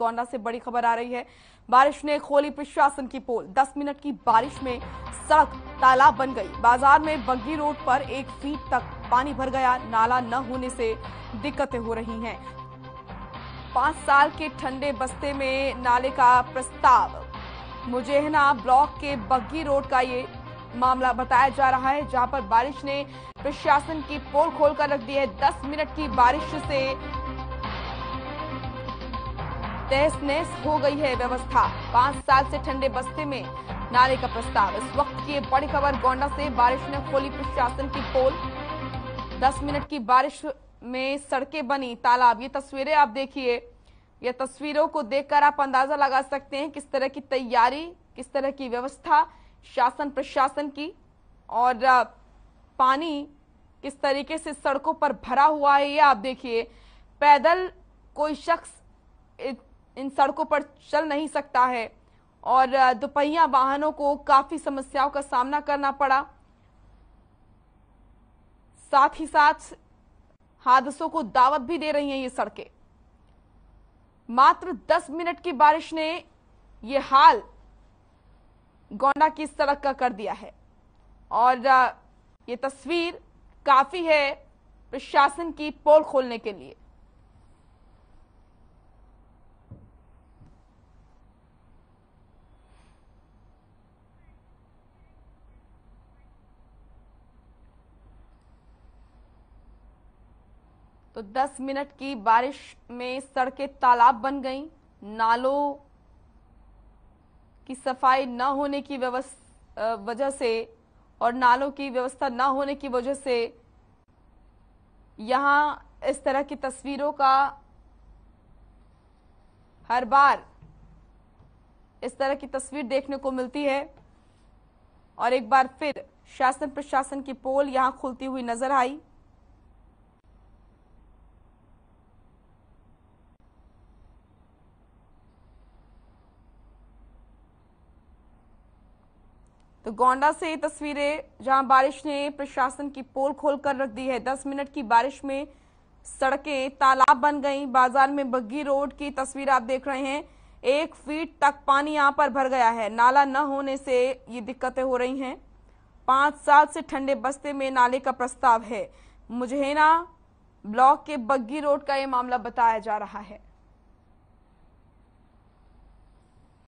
गोंडा से बड़ी खबर आ रही है। बारिश ने खोली प्रशासन की पोल। 10 मिनट की बारिश में सड़क तालाब बन गई। बाजार में बग्घी रोड पर 1 फीट तक पानी भर गया। नाला न होने से दिक्कतें हो रही हैं। 5 साल के ठंडे बस्ते में नाले का प्रस्ताव। मुजेहना ब्लॉक के बग्घी रोड का ये मामला बताया जा रहा है, जहां पर बारिश ने प्रशासन की पोल खोलकर रख दी है। 10 मिनट की बारिश से तहस-नहस हो गई है व्यवस्था। 5 साल से ठंडे बस्ते में नाले का प्रस्ताव। इस वक्त की बड़ी खबर गोंडा से। बारिश ने खोली प्रशासन की पोल। 10 मिनट की बारिश में सड़कें बनी तालाब। ये तस्वीरें आप देखिए। यह तस्वीरों को देखकर आप अंदाजा लगा सकते हैं किस तरह की तैयारी, किस तरह की व्यवस्था शासन प्रशासन की, और पानी किस तरीके से सड़कों पर भरा हुआ है। ये आप देखिए, पैदल कोई शख्स इन सड़कों पर चल नहीं सकता है और दोपहिया वाहनों को काफी समस्याओं का सामना करना पड़ा। साथ ही साथ हादसों को दावत भी दे रही हैं ये सड़कें। मात्र 10 मिनट की बारिश ने ये हाल गोंडा की सड़क का कर दिया है। और ये तस्वीर काफी है प्रशासन की पोल खोलने के लिए। तो 10 मिनट की बारिश में सड़कें तालाब बन गईं। नालों की सफाई न होने की वजह से और नालों की व्यवस्था न होने की वजह से यहाँ इस तरह की तस्वीरों का हर बार इस तरह की तस्वीर देखने को मिलती है। और एक बार फिर शासन प्रशासन की पोल यहाँ खुलती हुई नजर आई। तो गोंडा से तस्वीरें, जहां बारिश ने प्रशासन की पोल खोलकर रख दी है। 10 मिनट की बारिश में सड़कें तालाब बन गईं। बाजार में बग्घी रोड की तस्वीर आप देख रहे हैं। 1 फीट तक पानी यहां पर भर गया है। नाला न होने से ये दिक्कतें हो रही हैं। 5 साल से ठंडे बस्ते में नाले का प्रस्ताव है। मुजेहना ब्लॉक के बग्घी रोड का ये मामला बताया जा रहा है।